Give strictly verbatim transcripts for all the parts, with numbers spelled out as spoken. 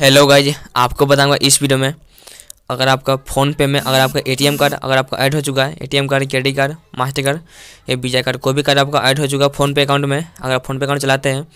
Hello guys, आपको बताऊंगा इस वीडियो में अगर आपका फ़ोन पे में अगर आपका एटीएम कार्ड अगर आपका ऐड हो चुका है, ATM card, credit card, master card या वीज़ा कार्ड, कोई भी कार्ड आपका ऐड हो चुका है फ़ोन पे अकाउंट में, अगर आप फ़ोन पे अकाउंट चलाते हैं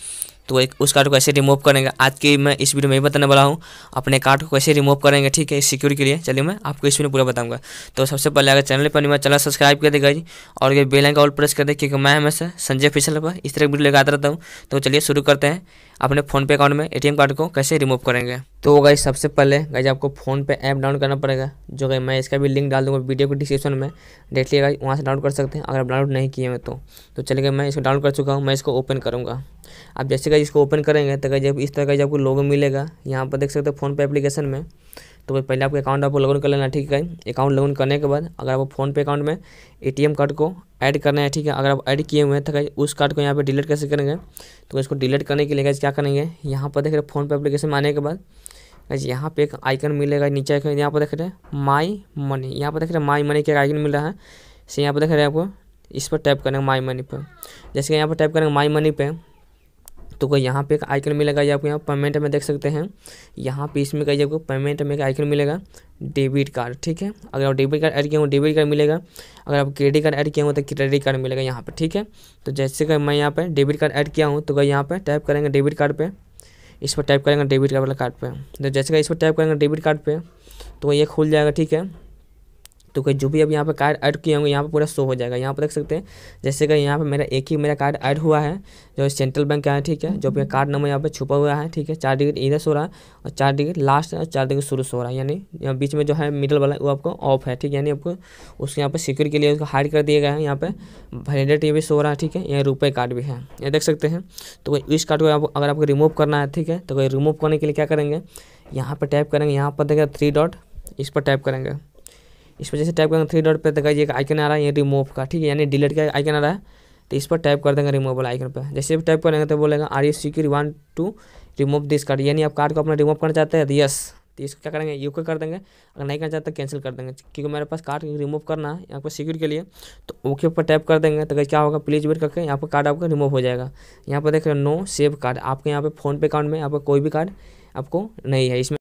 तो एक उस कार्ड को कैसे रिमूव करेंगे आज की मैं इस वीडियो में ही बताने वाला हूँ। अपने कार्ड को कैसे रिमूव करेंगे, ठीक है, सिक्योर के लिए। चलिए मैं आपको इस वीडियो पूरा बताऊँगा। तो सबसे पहले अगर चैनल पर मैं चैनल सब्सक्राइब कर देगा जी और ये बेल आइकन ऑल प्रेस कर दे, क्योंकि मैं हमेशा संजय ऑफिशियल पर इस तरह की वीडियो लगाता रहता हूँ। तो चलिए शुरू करते हैं अपने फ़ोनपे अकाउंट में एटीएम कार्ड को कैसे रिमूव करेंगे। तो गाइस सबसे पहले गाइस आपको फ़ोनपे ऐप डाउनलोड करना पड़ेगा, जो कि मैं इसका भी लिंक डाल दूँगा वीडियो के डिस्क्रिप्शन में, देख लीजिएगा, वहाँ से डाउनलोड कर सकते हैं अगर आप डाउनलोड नहीं किए हैं तो। तो चलिए मैं इसको डाउनलोड कर चुका हूँ, मैं इसको ओपन करूँगा। आप जैसे गाइस इसको ओपन करेंगे तो गाइस जब इस तरह का आपको लोगो मिलेगा, यहाँ पर देख सकते हैं फ़ोनपे एप्लीकेशन में। तो पहले आपके अकाउंट आपको लॉगिन कर लेना, ठीक है। अकाउंट लॉगिन करने के बाद अगर आप फ़ोनपे अकाउंट में एटीएम कार्ड को ऐड करना है, ठीक है, अगर आप ऐड किए हुए हैं तो उस कार्ड को यहाँ पे डिलीट कैसे करेंगे, तो इसको डिलीट करने के लिए गाइस क्या करेंगे, यहाँ पर देख रहे फ़ोनपे एप्लीकेशन में आने के बाद गाइस यहाँ पे एक आइकन मिलेगा नीचे, यहाँ पर देख रहे हैं माई मनी, यहाँ पर देख रहे हैं माई मनी का आइकन मिल रहा है। से यहाँ पर देख रहे हैं आपको इस पर टैप करेंगे माई मनी पर। जैसे यहाँ पर टैप करेंगे माई मनी पर तो यहाँ पे एक आइकन मिलेगा, ये आपको यहाँ पेमेंट में देख सकते हैं, यहाँ पे इसमें कहीं आपको पेमेंट में एक आइकन मिलेगा डेबिट कार्ड, ठीक है। अगर आप डेबिट कार्ड ऐड किए हो डेबिट कार्ड मिलेगा, अगर आप क्रेडिट कार्ड ऐड किए हो तो क्रेडिट कार्ड मिलेगा यहाँ पे, ठीक है। तो जैसे कि मैं यहाँ पे डेबिट कार्ड ऐड किया हूँ तो यहाँ पर टाइप करेंगे डेबिट कार्ड पर, इस पर टाइप करेंगे डेबिट कार्ड वाला कार्ड पर। तो जैसे कि इस पर टाइप करेंगे डेबिट कार्ड पर तो ये खुल जाएगा, ठीक है। तो कोई जो भी अब यहाँ पर कार्ड ऐड किए होंगे यहाँ पर पूरा शो हो जाएगा, यहाँ पर देख सकते हैं। जैसे कि यहाँ पर मेरा एक ही मेरा कार्ड ऐड हुआ है जो सेंट्रल बैंक का है, ठीक है, जो भी कार्ड नंबर यहाँ पे छुपा हुआ है, ठीक है। चार डिजिट इधर सो रहा है और चार डिजिट लास्ट और चार डिजिट शुरू सो रहा है, यानी बीच में जो है मिडिल वाला वो आपको ऑफ है, ठीक है, यानी आपको उसके यहाँ पर सिक्योर के लिए उसको हाइड कर दिया गया है। यहाँ पर वैलिडेट ये भी सो रहा है, ठीक है, यहाँ रुपये कार्ड भी है, ये देख सकते हैं। तो इस कार्ड को अगर आपको रिमूव करना है, ठीक है, तो कोई रिमूव करने के लिए क्या करेंगे, यहाँ पर टाइप करेंगे, यहाँ पर देखेगा थ्री डॉट, इस पर टाइप करेंगे, इस पर जैसे टाइप करेंगे थ्री डॉट पे तो ये आइकन आ रहा है ये रिमूव का, ठीक है, यानी डिलीट का आइकन आ रहा है। तो इस पर टाइप कर देंगे रिमूव वाला आइकन पे, जैसे भी टाइप करेंगे तो बोलेगा are you secure want to remove this card, यानी आप कार्ड को अपना रिमूव करना चाहते हैं तो यस, तो इसको क्या करेंगे यू को कर देंगे, अगर नहीं करना चाहते कैंसिल कर देंगे, क्योंकि मेरे पास कार्ड रिमूव करना है यहाँ पर सिक्योर के लिए। तो ओके पर टाइप कर देंगे तो क्या होगा, प्लीज वेट करके यहाँ पर कार्ड आपका रिमूव हो जाएगा। यहाँ पर देख रहे हो नो सेव कार्ड, आपके यहाँ पर फ़ोनपे अकाउंट में आपका कोई भी कार्ड आपको नहीं है इसमें।